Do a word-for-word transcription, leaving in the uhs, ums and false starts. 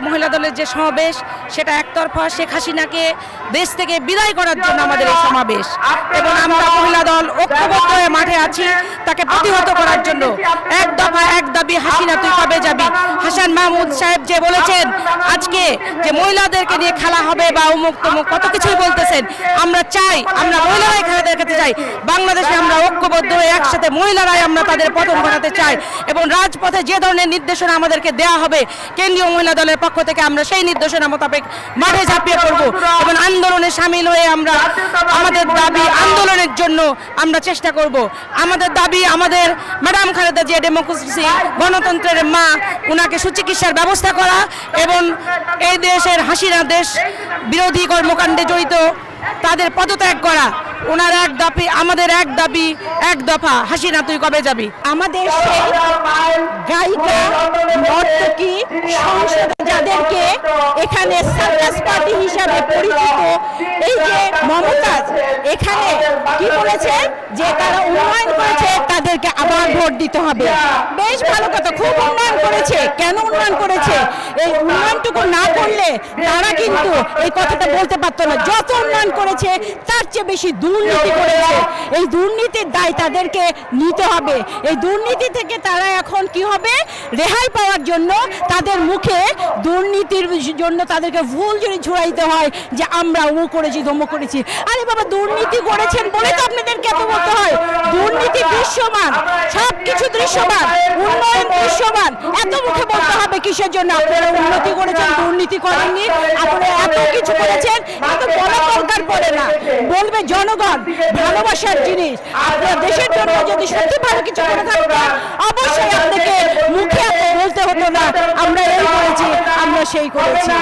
भारतीय महिला दल जो समावेश सेटा एकतरफा शेख हसीना के देश के विदाय करार जन्य आमादेर समावेश एबं आमरा महिला दल ঐক্যবদ্ধ হয়ে মাঠে আছি তাকে প্রতিহত করার জন্য। এক দফা এক দাবি, হাসিনা তুই কবে যাবি? হাসান মাহমুদ সাহেব যে বলেছেন আজকে যে মহিলাদেরকে নিয়ে খেলা হবে বা উন্মুক্ত কত কিছু বলতেছেন, আমরা চাই আমরা মহিলারাই খেলা দেখাতে চাই। বাংলাদেশে আমরা ঐক্যবদ্ধ হয়ে একসাথে মহিলারাই আমরা তাদের পতন ঘটাতে চাই এবং রাজপথে যে ধরনের নির্দেশনা আমাদেরকে দেয়া হবে কেন্দ্রীয় মহিলা দলের পক্ষ থেকে আমরা সেই নির্দেশনা মোতাবেক মাঠে ঝাঁপিয়ে পড়ব এবং আন্দোলনে শামিল হয়ে আমরা আমাদের দাবি আন্দোলনের জন্য আমরা চেষ্টা করব। আমাদের দাবি আমাদের ম্যাডাম খালেদা জিয়া ডেমোক্রেসি গণতন্ত্রের মা, উনাকে সুচিকিৎসার ব্যবস্থা করা এবং এই দেশের হাসিনা দেশ বিরোধী কর্মকাণ্ডে জড়িত তাদের পদত্যাগ করা। ওনার এক দাবি আমাদের এক দাবি এক দফা, হাসিনা তুই কবে যাবি? আমাদের সেই গায়িকা নর্তকী সংসদে যাদেরকে এখানে সার্কাস পার্টি হিসাবে পরিচিত এই যে মমতাজ এখানে কি বলেছে যে তারা উন্নয়ন করেছে তাদেরকে আবার ভোট দিতে হবে। বেশ ভালো কথা, খুব উন্নয়ন করেছে। কেন উন্নয়ন করেছে? এই উন্নয়নটুকু না করলে তারা কিন্তু এই কথাটা বলতে পারতো না। যত উন্নয়ন করেছে তার চেয়ে বেশি দুর্নীতি করেছে, এই দুর্নীতির দায় তাদেরকে নিতে হবে। এই দুর্নীতি থেকে তারা এখন কি হবে রেহাই পাওয়ার জন্য তাদের মুখে দুর্নীতির জন্য তাদেরকে ভুল জড়ি ঝুড়াইতে হয় যে আমরা ও করেছি ধমো করেছি। আরে বাবা, দুর্নীতি করেছেন বলে তো আপনাদেরকে এত বলতে হয়। দুর্নীতি দৃশ্যমান, সব কিছু দৃশ্যমান, উন্নয়ন দৃশ্যমান। এত মুখে বলতে হবে কিসের জন্য আপনারা উন্নতি করেছেন, দুর্নীতি করেননি, আপনারা এত কিছু করেছেন। এত বলা দরকার পড়ে না, বলবে জনগণ ভালোবাসার জিনিস। আপনারা দেশের জন্য যদি সত্যি ভালো কিছু করে থাকতেন অবশ্যই আপনাকে মুখে বলতে হতো না আমরা এই করেছি আমরা সেই করেছি।